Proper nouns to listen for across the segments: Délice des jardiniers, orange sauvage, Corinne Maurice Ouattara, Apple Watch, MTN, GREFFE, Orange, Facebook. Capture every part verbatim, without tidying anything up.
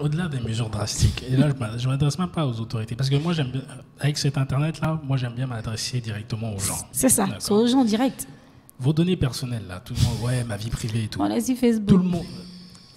au-delà des mesures drastiques, et là je ne m'adresse même pas aux autorités, parce que moi j'aime bien, avec cet internet-là, moi j'aime bien m'adresser directement aux gens. C'est ça, c'est aux gens directs. Vos données personnelles, là, tout le monde, ouais, ma vie privée et tout. On laisse Facebook. Tout le monde,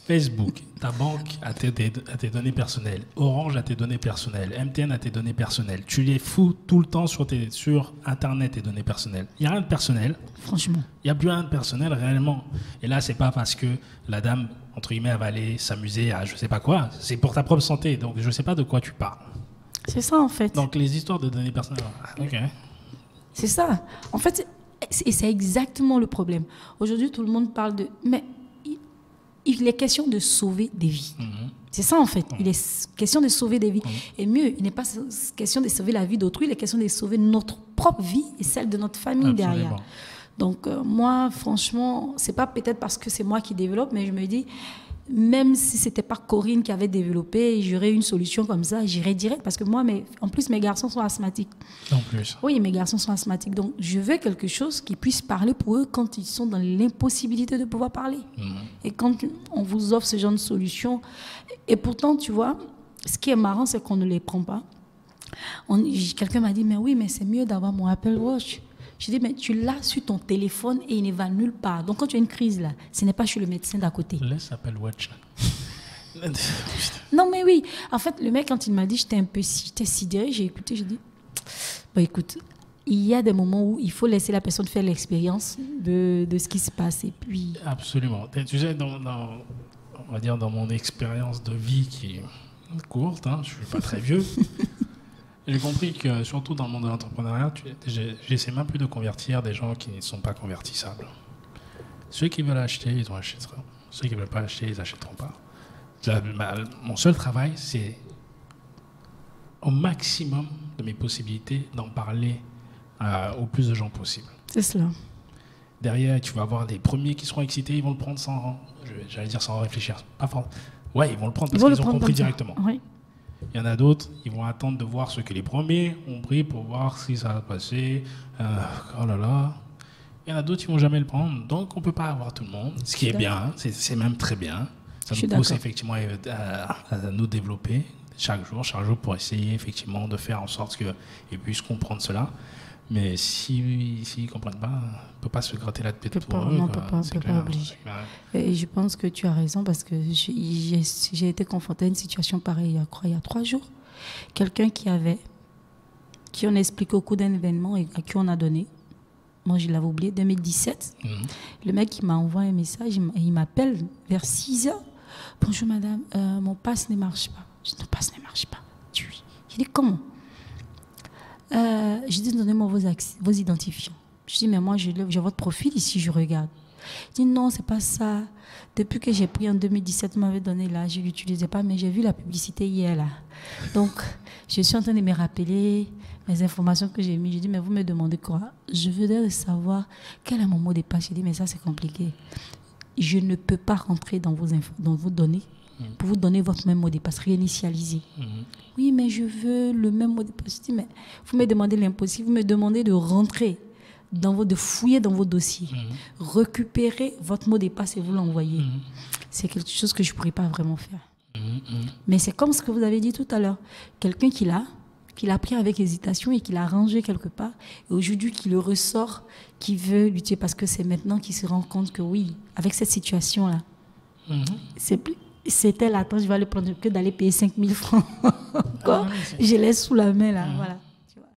Facebook, ta banque a tes, a tes données personnelles, Orange a tes données personnelles, M T N a tes données personnelles. Tu les fous tout le temps sur, tes, sur Internet, tes données personnelles. Il n'y a rien de personnel. Franchement. Il n'y a plus rien de personnel réellement. Et là, c'est pas parce que la dame, entre guillemets, va aller s'amuser à je sais pas quoi. C'est pour ta propre santé. Donc, je sais pas de quoi tu parles. C'est ça, en fait. Donc, les histoires de données personnelles. Ok. C'est ça. En fait, c'est exactement le problème. Aujourd'hui, tout le monde parle de... Mais il est question de sauver des vies. Mmh. C'est ça, en fait. Mmh. Il est question de sauver des vies. Mmh. Et mieux, il n'est pas question de sauver la vie d'autrui, il est question de sauver notre propre vie et celle de notre famille. Absolument. Derrière. Donc, euh, moi, franchement, c'est pas peut-être parce que c'est moi qui développe, mais je me dis, même si c'était pas Corinne qui avait développé, j'aurais une solution comme ça, j'irais direct. Parce que moi, mes, en plus, mes garçons sont asthmatiques. En plus. Oui, mes garçons sont asthmatiques. Donc, je veux quelque chose qui puisse parler pour eux quand ils sont dans l'impossibilité de pouvoir parler. Mmh. Et quand on vous offre ce genre de solution... Et pourtant, tu vois, ce qui est marrant, c'est qu'on ne les prend pas. Quelqu'un m'a dit, mais oui, mais c'est mieux d'avoir mon Apple Watch. Je dis, mais tu l'as sur ton téléphone et il ne va nulle part. Donc, quand tu as une crise, là, ce n'est pas chez le médecin d'à côté. Laisse Apple Watch. Non, mais oui. En fait, le mec, quand il m'a dit, j'étais un peu sidérée, j'ai écouté, j'ai dit, bah, écoute, il y a des moments où il faut laisser la personne faire l'expérience de, de ce qui se passe. Et puis... Absolument. Tu sais, dans, dans, on va dire, dans mon expérience de vie qui est courte, hein, je ne suis pas très vieux, j'ai compris que, surtout dans le monde de l'entrepreneuriat, j'essaie même plus de convertir des gens qui ne sont pas convertissables. Ceux qui veulent acheter, ils achèteront. Ceux qui ne veulent pas acheter, ils n'achèteront pas. La, ma, mon seul travail, c'est au maximum de mes possibilités d'en parler euh, au plus de gens possible. C'est cela. Derrière, tu vas avoir des premiers qui seront excités, ils vont le prendre sans... J'allais dire sans réfléchir. Pas fort. Ouais, ils vont le prendre parce qu'ils ont compris directement. Oui. Il y en a d'autres, ils vont attendre de voir ce que les premiers ont pris pour voir si ça va passer. Euh, oh là là. Il y en a d'autres qui ne vont jamais le prendre. Donc, on ne peut pas avoir tout le monde, ce qui est bien. C'est même très bien. Ça nous pousse effectivement à, à, à nous développer chaque jour, chaque jour pour essayer effectivement de faire en sorte qu'ils puissent comprendre cela. Mais s'ils si, si ne comprennent pas, on ne peut pas se gratter la tête pour eux. Non, on ne peut pas, on peut pas obliger. Et je pense que tu as raison parce que j'ai été confrontée à une situation pareille il y a trois jours. Quelqu'un qui avait, qui on a expliqué au cours d'un événement et à qui on a donné, moi je l'avais oublié, deux mille dix-sept, mm-hmm. Le mec il m'a envoyé un message, il m'appelle vers six heures. Bonjour madame, euh, mon passe ne marche pas. Je dis, mon passe ne marche pas. Je dis, comment? Euh, je dis, donnez-moi vos, vos identifiants. Je dis, mais moi, j'ai votre profil ici, je regarde. Je dis, non, c'est pas ça. Depuis que j'ai pris en deux mille dix-sept, vous m'avez donné là, je ne l'utilisais pas, mais j'ai vu la publicité hier là. Donc, je suis en train de me rappeler mes informations que j'ai mises. Je dis, mais vous me demandez quoi? Je voudrais savoir quel est mon mot de passe. Je dis, mais ça, c'est compliqué. Je ne peux pas rentrer dans vos, dans vos données. Pour vous donner votre même mot de passe, réinitialiser. Mm-hmm. Oui, mais je veux le même mot de passe. Je dis, mais vous me demandez l'impossible, vous me demandez de rentrer, dans vos, de fouiller dans vos dossiers, mm-hmm. Récupérer votre mot de passe et vous l'envoyer. Mm-hmm. C'est quelque chose que je ne pourrais pas vraiment faire. Mm-hmm. Mais c'est comme ce que vous avez dit tout à l'heure. Quelqu'un qui l'a, qui l'a pris avec hésitation et qui l'a rangé quelque part, et aujourd'hui qui le ressort, qui veut lutter, parce que c'est maintenant qu'il se rend compte que oui, avec cette situation-là, mm-hmm. c'est plus... C'était l'attente, je vais aller prendre que d'aller payer cinq mille francs. Encore, ah, je laisse sous la main là, mmh. Voilà.